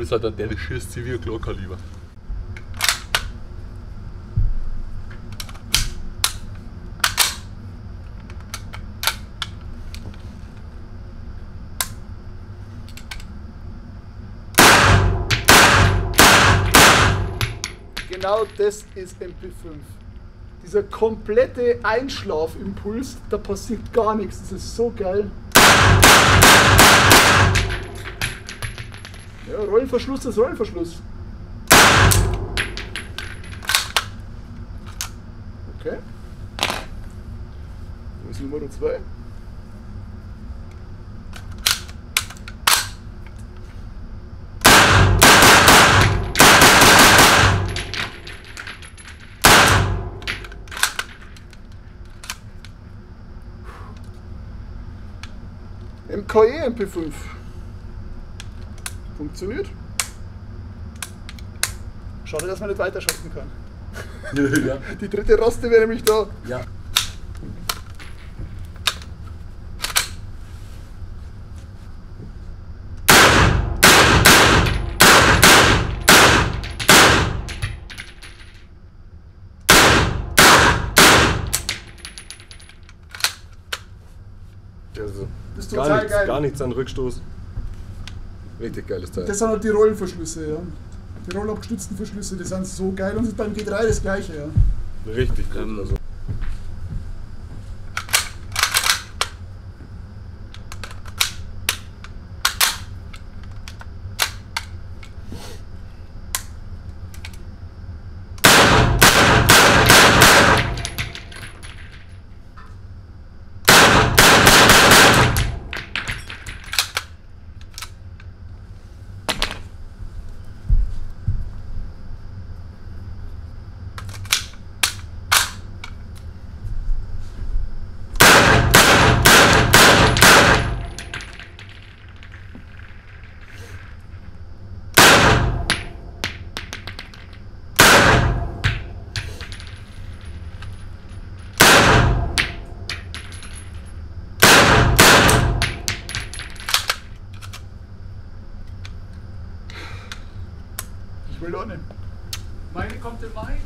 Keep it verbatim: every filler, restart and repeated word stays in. Pistole ist halt ein dänisches Zivilkleinkaliber. Genau das ist M P fünf. Dieser komplette Einschlafimpuls, da passiert gar nichts. Das ist so geil. Ja, Rollenverschluss ist Rollenverschluss. Okay. Wo ist Nummer zwei? M K E M P fünf. Funktioniert. Schade, dass man nicht weiterschalten kann. Ja. Die dritte Roste wäre nämlich da. Ja. Also, das ist total geil. Gar nichts an Rückstoß. Richtig geiles Teil. Das sind halt die Rollenverschlüsse, ja. Die rollabgestützten Verschlüsse, die sind so geil und sind beim G drei das gleiche, ja. Richtig geil. Ähm, also. Meine kommt im Mai.